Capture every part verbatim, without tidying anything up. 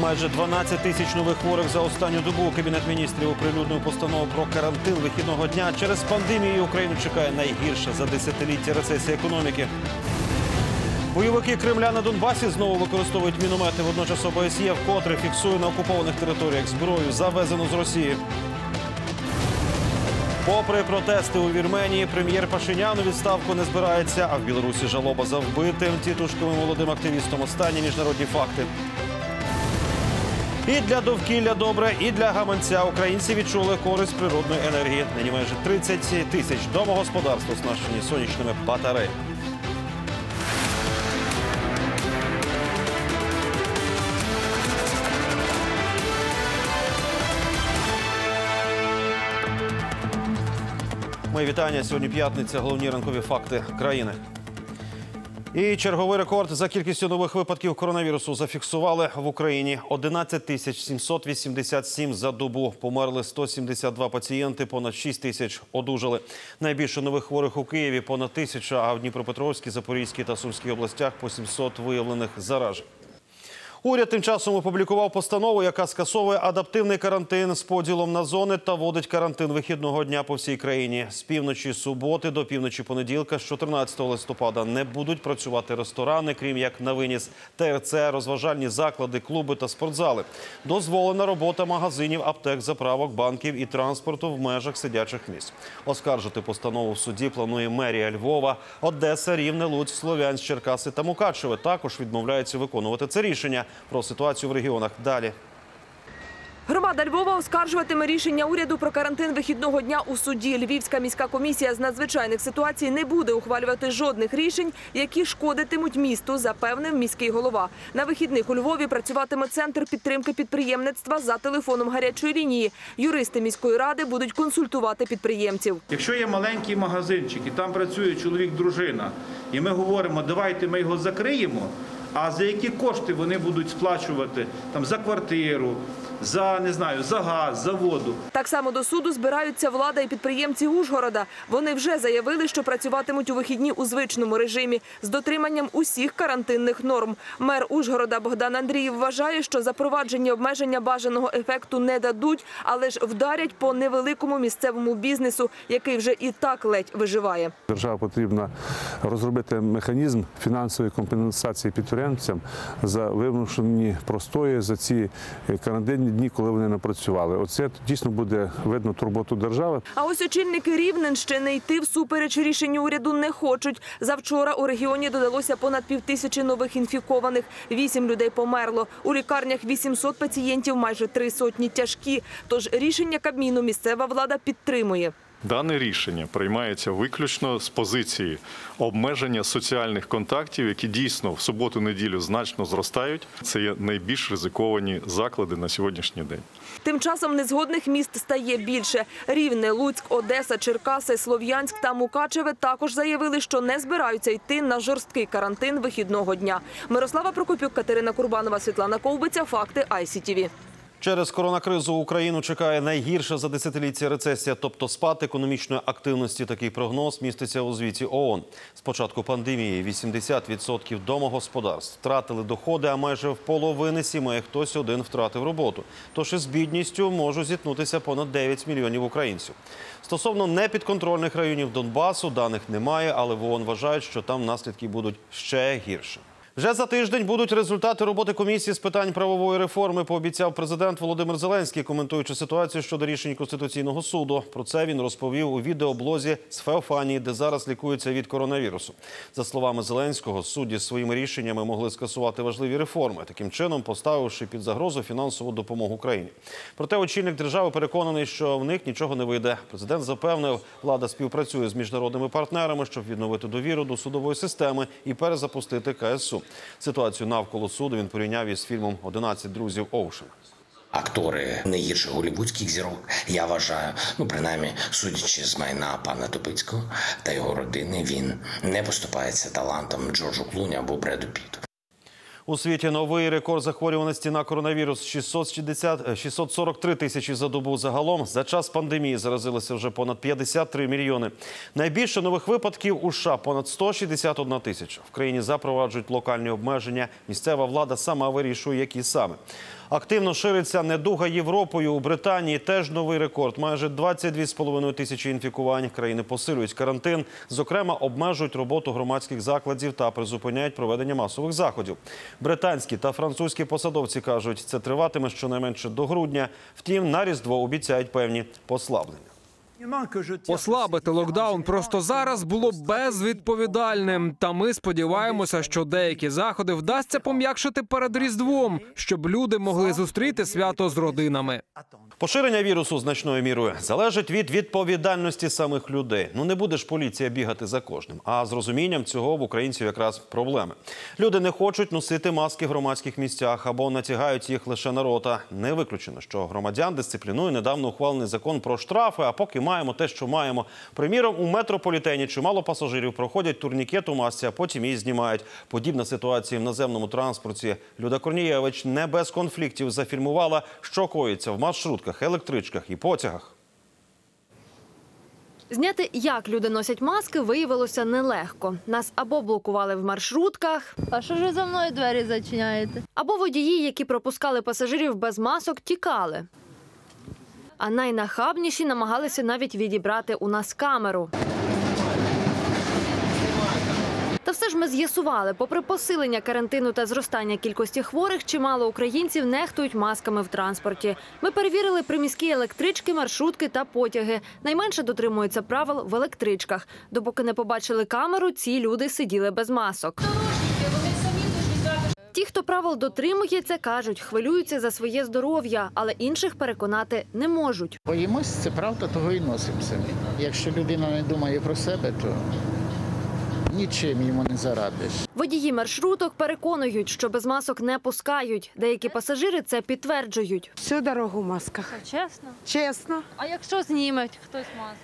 Майже дванадцять тисяч нових хворих за останню добу. Кабінет міністрів оприлюднив постанову про карантин вихідного дня. Через пандемію Україну чекає найгірша за десятиліття рецесія економіки. Бойовики Кремля на Донбасі знову використовують міномети. Водночас ОБСЄ вкотре фіксує на окупованих територіях зброю, завезену з Росії. Попри протести у Вірменії, прем'єр Пашинян у відставку не збирається, а в Білорусі жалоба за вбитим тітушковим молодим активістом. Останні міжнародні факти. І для довкілля добре, і для гаманця українці відчули користь природної енергії. Нині майже тридцять тисяч домогосподарств оснащені сонячними батареями. Мої вітання. Сьогодні п'ятниця. Головні ранкові факти країни. І черговий рекорд за кількістю нових випадків коронавірусу зафіксували в Україні. одинадцять тисяч сімсот вісімдесят сім за добу. Померли сто сімдесят два пацієнти, понад шість тисяч одужали. Найбільше нових хворих у Києві – понад тисяча, а в Дніпропетровській, Запорізькій та Сумській областях – по сімсот виявлених заражень. Уряд тим часом опублікував постанову, яка скасовує адаптивний карантин з поділом на зони та вводить карантин вихідного дня по всій країні. З півночі суботи до півночі понеділка з чотирнадцятого листопада не будуть працювати ресторани, крім як на виніс, ТРЦ, розважальні заклади, клуби та спортзали. Дозволена робота магазинів, аптек, заправок, банків і транспорту в межах сидячих місць. Оскаржити постанову в суді планує мерія Львова, Одеса, Рівне, Луцьк, Слов'янськ, Черкаси та Мукачеве. Також відмовляються виконувати це рішення. Про ситуацію в регіонах далі. Громада Львова оскаржуватиме рішення уряду про карантин вихідного дня у суді. Львівська міська комісія з надзвичайних ситуацій не буде ухвалювати жодних рішень, які шкодитимуть місту, запевнив міський голова. На вихідних у Львові працюватиме Центр підтримки підприємництва за телефоном гарячої лінії. Юристи міської ради будуть консультувати підприємців. Якщо є маленький магазинчик і там працює чоловік-дружина, і ми говоримо, давайте ми його закриємо, а за які кошти вони будуть сплачувати там, за квартиру, за, не знаю, за газ, за воду. Так само до суду збираються влада і підприємці Ужгорода. Вони вже заявили, що працюватимуть у вихідні у звичному режимі з дотриманням усіх карантинних норм. Мер Ужгорода Богдан Андріїв вважає, що запровадження обмеження бажаного ефекту не дадуть, але ж вдарять по невеликому місцевому бізнесу, який вже і так ледь виживає. Держава потрібно розробити механізм фінансової компенсації підприємцям за вимушені простої за ці карантинні дні, коли вони не працювали. Оце дійсно буде видно турботу держави. А ось очільники Рівненщини йти всупереч рішенню уряду не хочуть. Завчора у регіоні додалося понад півтисячі нових інфікованих. Вісім людей померло. У лікарнях вісімсот пацієнтів, майже три сотні тяжкі. Тож рішення Кабміну місцева влада підтримує. Дане рішення приймається виключно з позиції обмеження соціальних контактів, які дійсно в суботу-неділю значно зростають. Це є найбільш ризиковані заклади на сьогоднішній день. Тим часом незгодних міст стає більше. Рівне, Луцьк, Одеса, Черкаси, Слов'янськ та Мукачеве також заявили, що не збираються йти на жорсткий карантин вихідного дня. Мирослава Прокопюк, Катерина Курбанова, Світлана Ковбиця, Факти ай сі ті ві. Через коронакризу Україну чекає найгірша за десятиліття рецесія, тобто спад економічної активності. Такий прогноз міститься у звіті ООН. З початку пандемії вісімдесят відсотків домогосподарств втратили доходи, а майже в половини сімей хтось один втратив роботу. Тож із бідністю можуть зіткнутися понад дев'ять мільйонів українців. Стосовно непідконтрольних районів Донбасу даних немає, але в ООН вважають, що там наслідки будуть ще гірше. Вже за тиждень будуть результати роботи комісії з питань правової реформи, пообіцяв президент Володимир Зеленський, коментуючи ситуацію щодо рішень Конституційного суду. Про це він розповів у відеоблозі з Феофанії, де зараз лікується від коронавірусу. За словами Зеленського, судді своїми рішеннями могли скасувати важливі реформи, таким чином поставивши під загрозу фінансову допомогу Україні. Проте очільник держави переконаний, що в них нічого не вийде. Президент запевнив, влада співпрацює з міжнародними партнерами, щоб відновити довіру до судової системи і перезапустити КСУ. Ситуацію навколо суду він порівняв із фільмом «одинадцять друзів Оушена». Актори найгірших голівудських зірок, я вважаю, ну принаймні, судячи з майна пана Тупицького та його родини, він не поступається талантом Джорджу Клуні або Бреду Пітту. У світі новий рекорд захворюваності на коронавірус – шістсот сорок три тисячі за добу. Загалом за час пандемії заразилося вже понад п'ятдесят три мільйони. Найбільше нових випадків у США – понад сто шістдесят одна тисяча. В країні запроваджують локальні обмеження. Місцева влада сама вирішує, які саме. Активно шириться недуга Європою. У Британії теж новий рекорд. Майже двадцять дві з половиною тисячі інфікувань. Країни посилюють карантин. Зокрема, обмежують роботу громадських закладів та призупиняють проведення масових заходів. Британські та французькі посадовці кажуть, це триватиме щонайменше до грудня. Втім, на Різдво обіцяють певні послаблення. Послабити локдаун просто зараз було безвідповідальним. Та ми сподіваємося, що деякі заходи вдасться пом'якшити перед Різдвом, щоб люди могли зустріти свято з родинами. Поширення вірусу значною мірою залежить від відповідальності самих людей. Ну не буде ж поліція бігати за кожним. А з розумінням цього в українців якраз проблеми. Люди не хочуть носити маски в громадських місцях або натягають їх лише на рота. Не виключено, що громадян дисциплінує недавно ухвалений закон про штрафи, а поки має маємо те, що маємо. Приміром, у метрополітені чимало пасажирів проходять турнікет у масці, а потім її знімають. Подібна ситуація в наземному транспорті. Люда Корнієвич не без конфліктів зафільмувала, що коїться в маршрутках, електричках і потягах. Зняти, як люди носять маски, виявилося нелегко. Нас або блокували в маршрутках, а що ж ви за мною двері зачиняєте? Або водії, які пропускали пасажирів без масок, тікали. А найнахабніші намагалися навіть відібрати у нас камеру. Та все ж ми з'ясували, попри посилення карантину та зростання кількості хворих, чимало українців нехтують масками в транспорті. Ми перевірили приміські електрички, маршрутки та потяги. Найменше дотримуються правил в електричках. Допоки не побачили камеру, ці люди сиділи без масок. Ті, хто правил дотримується, кажуть, хвилюються за своє здоров'я, але інших переконати не можуть. Боїмось, це правда, того і носимо самі. Якщо людина не думає про себе, то нічим йому не зарадиш. Водії маршруток переконують, що без масок не пускають. Деякі пасажири це підтверджують. Всю дорогу в масках. Чесно? Чесно. А якщо знімуть хтось маску?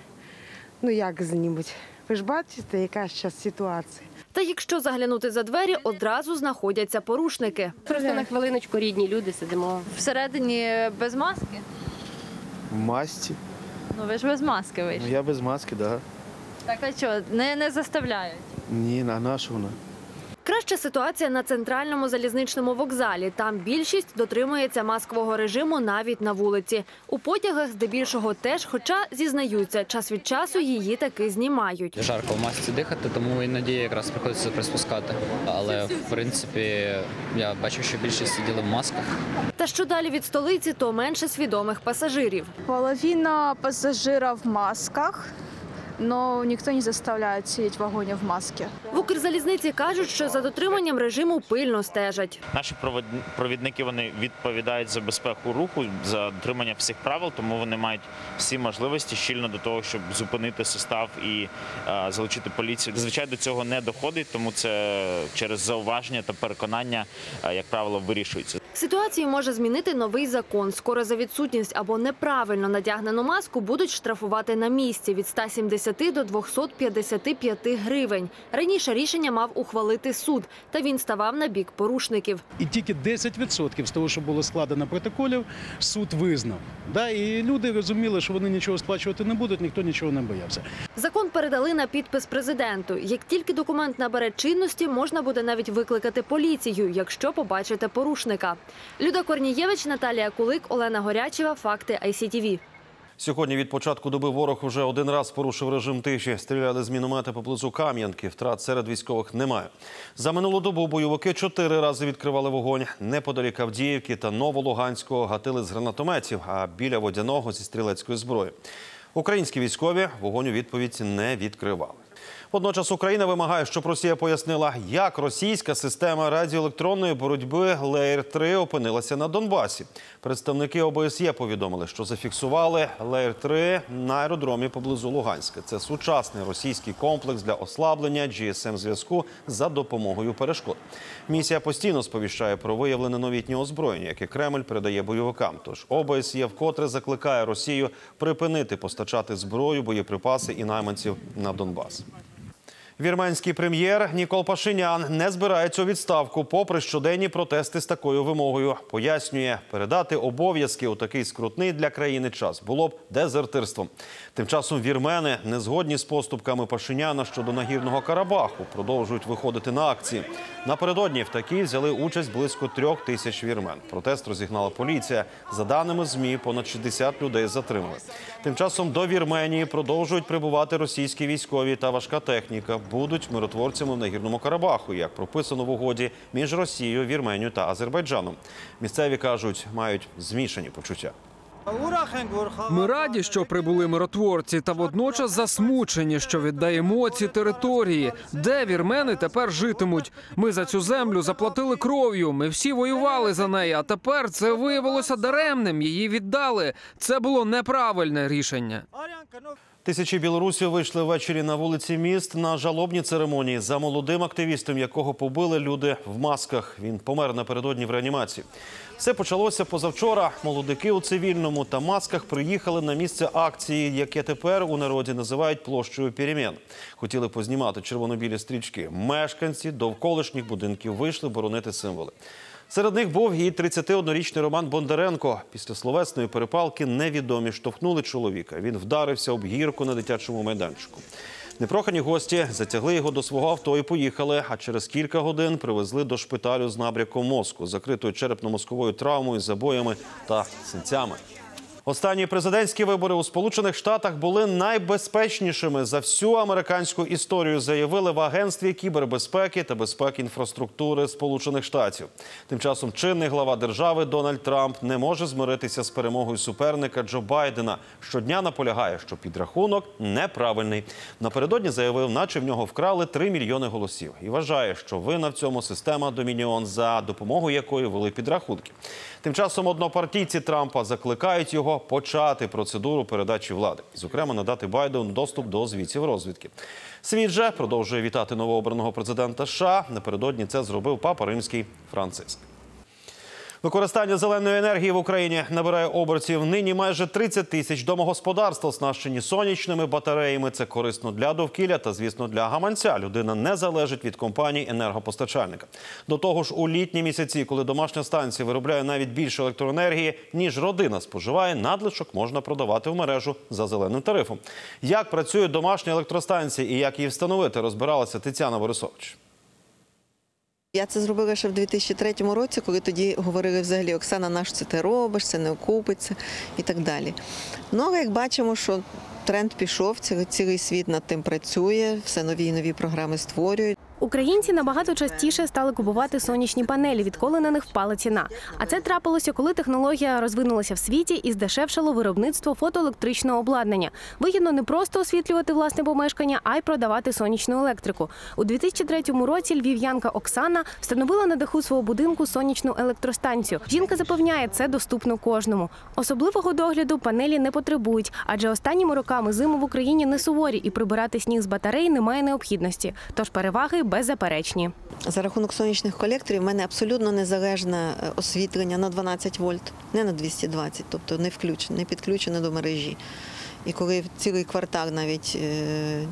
Ну як знімуть? Ви ж бачите, яка зараз ситуація. Та якщо заглянути за двері, одразу знаходяться порушники. Просто на хвилиночку рідні люди сидимо. Всередині без маски? В масці. Ну ви ж без маски вийшли. Ну, я без маски, так. Да. Так а що, не, не заставляють? Ні, на нашу вона. Краща ситуація на центральному залізничному вокзалі. Там більшість дотримується маскового режиму навіть на вулиці. У потягах здебільшого теж, хоча, зізнаються, час від часу її таки знімають. Жарко в масці дихати, тому іноді якраз приходиться приспускати. Але, в принципі, я бачив, що більшість сиділи в масках. Та що далі від столиці, то менше свідомих пасажирів. Половина пасажирів в масках. Но ніхто не заставляє сидіти в вагоні в масці. В Укрзалізниці кажуть, що за дотриманням режиму пильно стежать. Наші провідники вони відповідають за безпеку руху, за дотримання всіх правил, тому вони мають всі можливості щільно до того, щоб зупинити состав і а, залучити поліцію. Зазвичай до цього не доходить, тому це через зауваження та переконання, а, як правило, вирішується. Ситуацію може змінити новий закон. Скоро за відсутність або неправильно надягнену маску будуть штрафувати на місці від ста сімдесяти до двохсот п'ятдесяти п'яти гривень. Раніше рішення мав ухвалити суд, та він ставав на бік порушників. І тільки десять відсотків з того, що було складено протоколів, суд визнав. Да? І люди розуміли, що вони нічого сплачувати не будуть, ніхто нічого не боявся. Закон передали на підпис президенту. Як тільки документ набере чинності, можна буде навіть викликати поліцію, якщо побачите порушника. Люда Корнієвич, Наталія Кулик, Олена Горячева, Факти ай сі ті ві. Сьогодні від початку доби ворог уже один раз порушив режим тиші. Стріляли з міномета поблизу Кам'янки. Втрат серед військових немає. За минулу добу бойовики чотири рази відкривали вогонь. Неподалік Авдіївки та Новолуганського гатили з гранатометів, а біля Водяного – зі стрілецької зброї. Українські військові вогонь у відповідь не відкривали. Водночас Україна вимагає, щоб Росія пояснила, як російська система радіоелектронної боротьби «Леєр три» опинилася на Донбасі. Представники ОБСЄ повідомили, що зафіксували «Леєр три» на аеродромі поблизу Луганська. Це сучасний російський комплекс для ослаблення джі ес ем-зв'язку за допомогою перешкод. Місія постійно сповіщає про виявлене новітнє озброєння, яке Кремль передає бойовикам. Тож ОБСЄ вкотре закликає Росію припинити постачати зброю, боєприпаси і найманців на Донбас. Вірменський прем'єр Нікол Пашинян не збирається у відставку, попри щоденні протести з такою вимогою. Пояснює, передати обов'язки у такий скрутний для країни час було б дезертирством. Тим часом вірмени, не згодні з поступками Пашиняна щодо Нагірного Карабаху, продовжують виходити на акції. Напередодні в такій взяли участь близько трьох тисяч вірмен. Протест розігнала поліція. За даними ЗМІ, понад шістдесят людей затримали. Тим часом до Вірменії продовжують прибувати російські військові та важка техніка. Будуть миротворцями в Нагірному Карабаху, як прописано в угоді між Росією, Вірменією та Азербайджаном. Місцеві, кажуть, мають змішані почуття. Ми раді, що прибули миротворці, та водночас засмучені, що віддаємо ці території. Де вірмени тепер житимуть? Ми за цю землю заплатили кров'ю, ми всі воювали за неї, а тепер це виявилося даремним, її віддали. Це було неправильне рішення. Тисячі білорусів вийшли ввечері на вулиці міст на жалобні церемонії за молодим активістом, якого побили люди в масках. Він помер напередодні в реанімації. Все почалося позавчора. Молодики у цивільному та масках приїхали на місце акції, яке тепер у народі називають площею перемін. Хотіли познімати червоно-білі стрічки. Мешканці довколишніх будинків вийшли боронити символи. Серед них був і тридцятиоднорічний Роман Бондаренко. Після словесної перепалки невідомі штовхнули чоловіка. Він вдарився об гірку на дитячому майданчику. Непрохані гості затягли його до свого авто і поїхали, а через кілька годин привезли до шпиталю з набряком мозку, закритою черепно-мозковою травмою, забоями та синцями. Останні президентські вибори у Сполучених Штатах були найбезпечнішими за всю американську історію, заявили в Агентстві кібербезпеки та безпеки інфраструктури Сполучених Штатів. Тим часом чинний глава держави Дональд Трамп не може змиритися з перемогою суперника Джо Байдена. Щодня наполягає, що підрахунок неправильний. Напередодні заявив, наче в нього вкрали три мільйони голосів. І вважає, що винна в цьому система «Домініон», за допомогою якої вели підрахунки. Тим часом однопартійці Трампа закликають його почати процедуру передачі влади. Зокрема, надати Байдену доступ до звітів розвідки. Світ же продовжує вітати новообраного президента США. Напередодні це зробив папа римський Франциск. Використання зеленої енергії в Україні набирає обертів. Нині майже тридцять тисяч домогосподарств оснащені сонячними батареями. Це корисно для довкілля та, звісно, для гаманця. Людина не залежить від компаній енергопостачальника. До того ж, у літні місяці, коли домашня станція виробляє навіть більше електроенергії, ніж родина споживає, надлишок можна продавати в мережу за зеленим тарифом. Як працюють домашні електростанції і як її встановити, розбиралася Тетяна Борисівна. Я це зробила ще в дві тисячі третьому році, коли тоді говорили взагалі: Оксана, нащо це ти робиш, це не окупиться і так далі. Ну, але як бачимо, що тренд пішов, цілий світ над тим працює, все нові і нові програми створюють. Українці набагато частіше стали купувати сонячні панелі, відколи на них впала ціна. А це трапилося, коли технологія розвинулася в світі і здешевшало виробництво фотоелектричного обладнання. Вигідно не просто освітлювати власне помешкання, а й продавати сонячну електрику. У дві тисячі третьому році львів'янка Оксана встановила на даху свого будинку сонячну електростанцію. Жінка запевняє, це доступно кожному. Особливого догляду панелі не потребують, адже останніми роками зими в Україні не суворі і прибирати сніг з батарей немає необхідності. Тож переваги беззаперечні. За рахунок сонячних колекторів в мене абсолютно незалежне освітлення на дванадцять вольт, не на двісті двадцять, тобто не включено, не підключено до мережі. І коли цілий квартал навіть,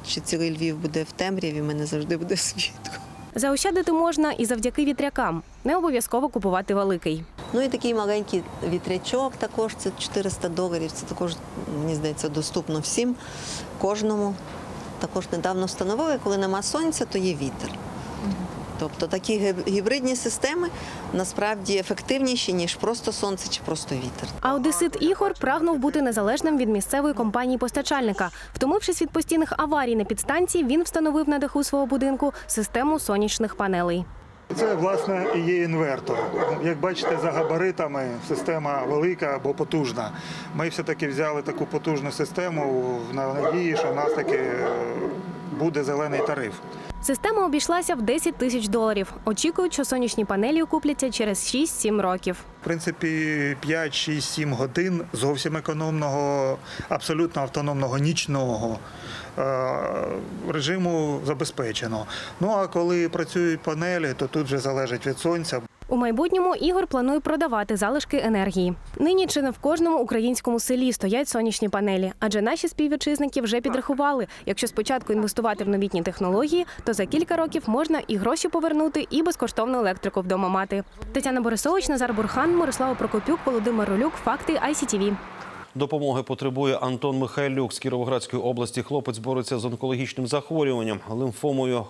чи цілий Львів буде в темряві, в мене завжди буде світло. Заощадити можна і завдяки вітрякам. Не обов'язково купувати великий. Ну і такий маленький вітрячок також, це чотириста доларів, це також, мені здається, доступно всім, кожному. Також недавно встановили, коли нема сонця, то є вітер. Тобто такі гібридні системи насправді ефективніші, ніж просто сонце чи просто вітер. Аудисит Ігор прагнув бути незалежним від місцевої компанії-постачальника. Втомившись від постійних аварій на підстанції, він встановив на даху свого будинку систему сонячних панелей. Це, власне, і є інвертор. Як бачите, за габаритами система велика або потужна. Ми все-таки взяли таку потужну систему в надії, що в нас таки буде зелений тариф. Система обійшлася в десять тисяч доларів. Очікують, що сонячні панелі купляться через шість-сім років. В принципі, п'ять-шість-сім годин зовсім економного, абсолютно автономного нічного режиму забезпечено. Ну а коли працюють панелі, то тут вже залежить від сонця. У майбутньому Ігор планує продавати залишки енергії. Нині чи не в кожному українському селі стоять сонячні панелі. Адже наші співвітчизники вже підрахували, якщо спочатку інвестувати в новітні технології, то за кілька років можна і гроші повернути, і безкоштовну електрику вдома мати. Тетяна Борисович, Назар Бурхан, Мирослава Прокопюк, Володимир Рулюк, Факти ай сі ті ві. Допомоги потребує Антон Михайлюк з Кіровоградської області. Хлопець бореться з онкологічним захворюванням – лімфомою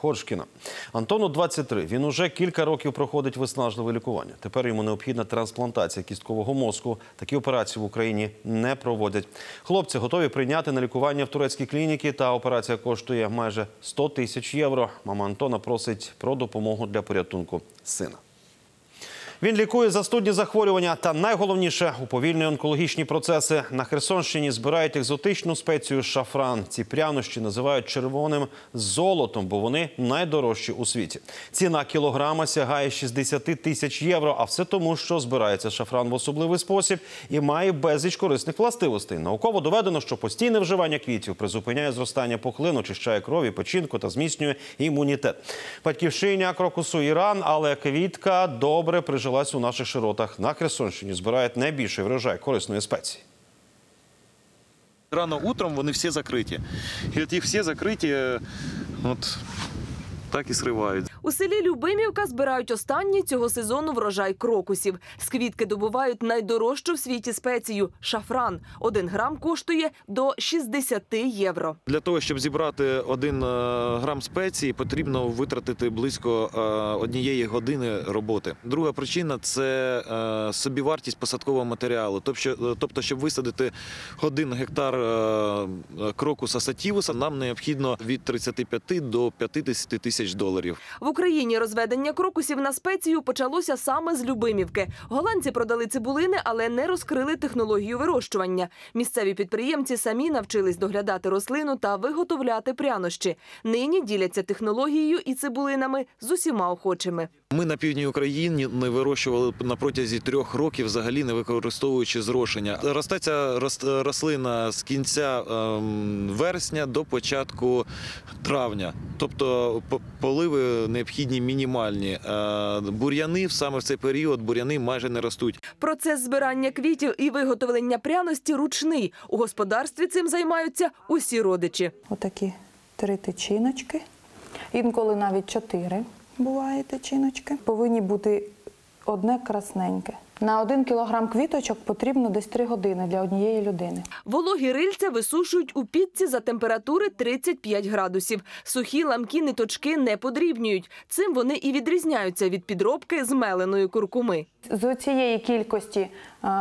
Ходжкіна. Антону двадцять три. Він уже кілька років проходить виснажливе лікування. Тепер йому необхідна трансплантація кісткового мозку. Такі операції в Україні не проводять. Хлопці готові прийняти на лікування в турецькій клініці. Та операція коштує майже сто тисяч євро. Мама Антона просить про допомогу для порятунку сина. Він лікує застудні захворювання та, найголовніше, уповільнює онкологічні процеси. На Херсонщині збирають екзотичну спецію шафран. Ці прянощі називають червоним золотом, бо вони найдорожчі у світі. Ціна кілограма сягає шістдесят тисяч євро, а все тому, що збирається шафран в особливий спосіб і має безліч корисних властивостей. Науково доведено, що постійне вживання квітів призупиняє зростання пухлин, очищає кров і печінку та зміцнює імунітет. Батьківщиня крокусу Іран, але квітка добре приживається у наших широтах. На Херсонщині збирають найбільший врожай корисної спеції. Рано утром вони всі закриті. І от їх всі закриті, от так і зривають. У селі Любимівка збирають останній цього сезону врожай крокусів. З квітки добувають найдорожчу в світі спецію – шафран. Один грам коштує до шістдесят євро. Для того, щоб зібрати один грам спеції, потрібно витратити близько однієї години роботи. Друга причина – це собівартість посадкового матеріалу. Тобто, щоб висадити один гектар крокуса сатівуса, нам необхідно від тридцяти п'яти до п'ятдесяти тисяч доларів. В Україні розведення крокусів на спецію почалося саме з Любимівки. Голландці продали цибулини, але не розкрили технологію вирощування. Місцеві підприємці самі навчились доглядати рослину та виготовляти прянощі. Нині діляться технологією і цибулинами з усіма охочими. Ми на півдні України не вирощували на протязі трьох років, взагалі не використовуючи зрошення. Росте ця рослина з кінця вересня до початку травня. Тобто поливи необхідні мінімальні. Бур'яни саме в цей період, бур'яни майже не ростуть. Процес збирання квітів і виготовлення пряності ручний. У господарстві цим займаються усі родичі. Отакі три тичиночки, інколи навіть чотири. Бувають тичиночки. Повинні бути одне красненьке. На один кілограм квіточок потрібно десь три години для однієї людини. Вологі рильця висушують у пічці за температури тридцять п'ять градусів. Сухі ламкі ниточки не подрібнюють. Цим вони і відрізняються від підробки з меленої куркуми. З цієї кількості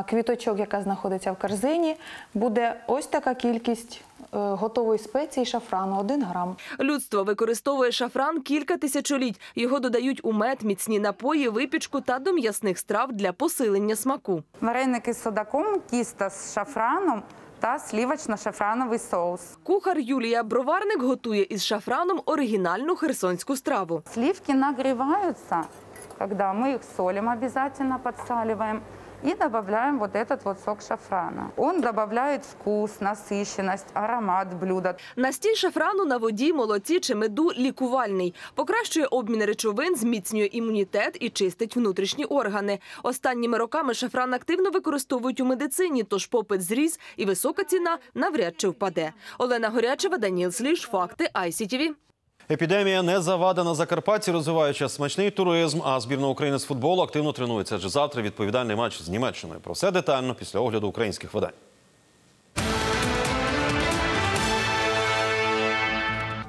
квіточок, яка знаходиться в корзині, буде ось така кількість готової спеції шафрану – один грам. Людство використовує шафран кілька тисячоліть. Його додають у мед, міцні напої, випічку та до м'ясних страв для посилення смаку. Вареники з судаком, кіста з шафраном та сливочно-шафрановий соус. Кухар Юлія Броварник готує із шафраном оригінальну херсонську страву. Сливки нагріваються, коли ми їх солимо, обов'язково підсолюємо. И добавляем вот этот вот сок шафрана. Он добавляет вкус, насыщенность, аромат блюда. Настій шафрану на воді, молоці чи меду лікувальний. Покращує обмін речовин, зміцнює імунітет і чистить внутрішні органи. Останніми роками шафран активно використовують у медицині, тож попит зріс і висока ціна навряд чи впаде. Олена Горячева, Даніл Сліж, Факти ай сі ті ві. Епідемія не завадить на Закарпатті, розвиваючи смачний туризм, а збірна України з футболу активно тренується, адже завтра відповідальний матч з Німеччиною. Про все детально після огляду українських видань.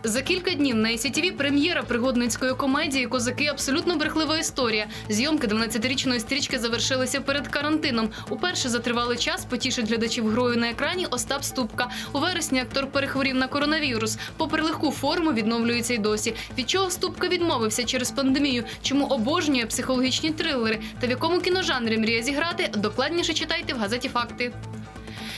За кілька днів на ай сі ті ві прем'єра пригодницької комедії «Козаки. Абсолютно брехлива історія». Зйомки дванадцятирічної стрічки завершилися перед карантином. Уперше за тривалий час потішить глядачів грою на екрані Остап Ступка. У вересні актор перехворів на коронавірус. Попри легку форму, відновлюється й досі. Від чого Ступка відмовився через пандемію, чому обожнює психологічні трилери та в якому кіножанрі мріє зіграти – докладніше читайте в газеті «Факти».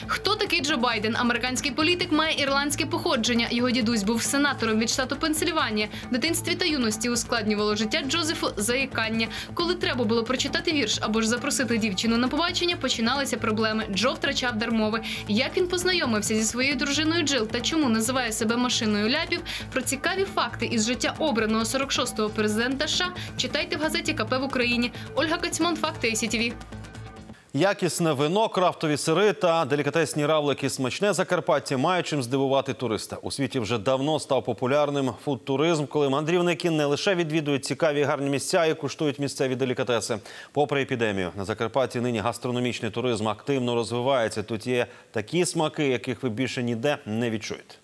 Хто такий Джо Байден? Американський політик, має ірландське походження. Його дідусь був сенатором від штату Пенсильванія. В дитинстві та юності ускладнювало життя Джозефу заїкання. Коли треба було прочитати вірш або ж запросити дівчину на побачення, починалися проблеми. Джо втрачав дар мови. Як він познайомився зі своєю дружиною Джил та чому називає себе машиною ляпів, про цікаві факти із життя обраного сорок шостого президента США читайте в газеті «КП в Україні». Ольга Кацьман, Факти ай сі ті ві. Якісне вино, крафтові сири та делікатесні равлики. Смачне Закарпаття має чим здивувати туриста. У світі вже давно став популярним фуд-туризм, коли мандрівники не лише відвідують цікаві і гарні місця і куштують місцеві делікатеси. Попри епідемію, на Закарпатті нині гастрономічний туризм активно розвивається. Тут є такі смаки, яких ви більше ніде не відчуєте.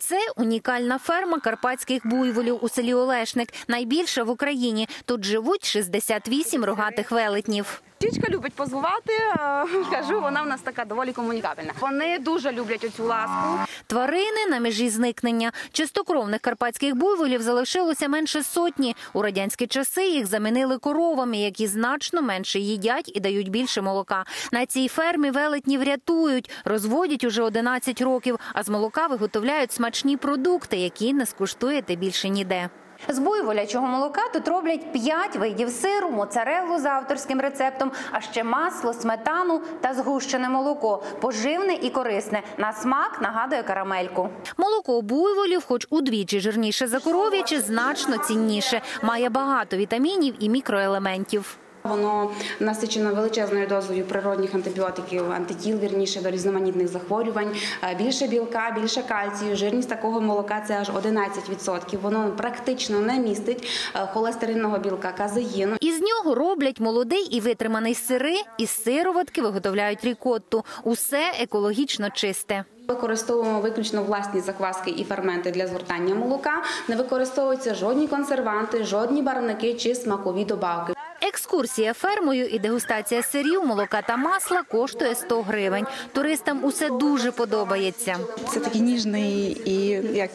Це унікальна ферма карпатських буйволів у селі Олешник. Найбільша в Україні. Тут живуть шістдесят вісім рогатих велетнів. Птічка любить позувати, кажу, вона в нас така доволі комунікабельна. Вони дуже люблять оцю ласку. Тварини на межі зникнення. Чистокровних карпатських буйволів залишилося менше сотні. У радянські часи їх замінили коровами, які значно менше їдять і дають більше молока. На цій фермі велетнів рятують, розводять уже одинадцять років, а з молока виготовляють смачні продукти, які не скуштуєте більше ніде. З буйволячого молока тут роблять п'ять видів сиру, моцареллу з авторським рецептом, а ще масло, сметану та згущене молоко. Поживне і корисне. На смак нагадує карамельку. Молоко буйволів, хоч удвічі жирніше за коров'яче, значно цінніше. Має багато вітамінів і мікроелементів. Воно насичено величезною дозою природних антибіотиків, антитіл, вірніше, до різноманітних захворювань. Більше білка, більше кальцію, жирність такого молока – це аж одинадцять відсотків. Воно практично не містить холестеринного білка, казеїну. Із нього роблять молодий і витриманий сири, із сироватки виготовляють рікотту. Усе екологічно чисте. Використовуємо виключно власні закваски і ферменти для згортання молока. Не використовуються жодні консерванти, жодні барвники чи смакові добавки. Екскурсія фермою і дегустація сирів, молока та масла коштує сто гривень. Туристам усе дуже подобається. Це такий ніжний і як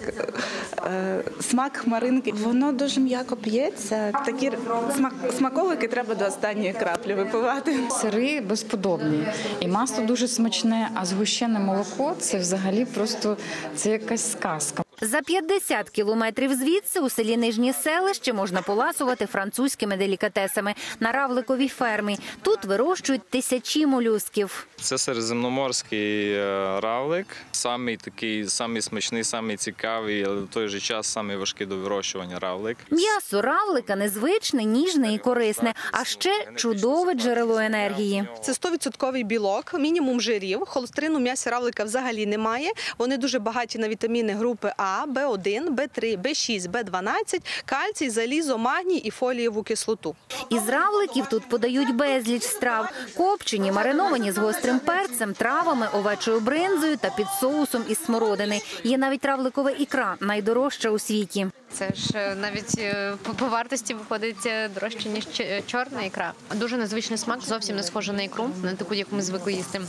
е, смак хмаринки. Воно дуже м'яко п'ється. Такі смак, смаковики треба до останньої краплі випивати. Сири безподобні. І масло дуже смачне, а згущене молоко – це взагалі просто це якась сказка. За п'ятдесят кілометрів звідси у селі Нижнє Селище можна поласувати французькими делікатесами на равликовій фермі. Тут вирощують тисячі молюсків. Це середземноморський равлик, самий такий, самий смачний, самий цікавий, але в той же час самий важкий до вирощування равлик. М'ясо равлика незвичне, ніжне і корисне, а ще чудове джерело енергії. Це сто відсотків білок, мінімум жирів, холестерину м'ясі равлика взагалі немає. Вони дуже багаті на вітаміни групи А, Б один, Б три, Б шість, Б дванадцять, кальцій, залізо, магній і фолієву кислоту. Із равликів тут подають безліч страв. Копчені, мариновані з гострим перцем, травами, овечою бринзою та під соусом із смородини. Є навіть равликова ікра, найдорожча у світі. Це ж навіть по вартості виходить дорожче, ніж чорна ікра. Дуже незвичний смак, зовсім не схожий на ікру, на таку, яку ми звикли їсти.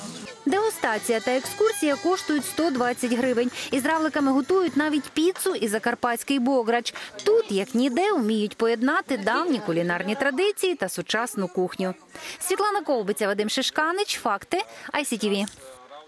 Дегустація та екскурсія коштують сто двадцять гривень. Із равликами готують навіть піцу і закарпатський бограч. Тут, як ніде, вміють поєднати давні кулінарні традиції та сучасну кухню. Світлана Ковбиця, Вадим Шишканич, Факти ай сі ті ві.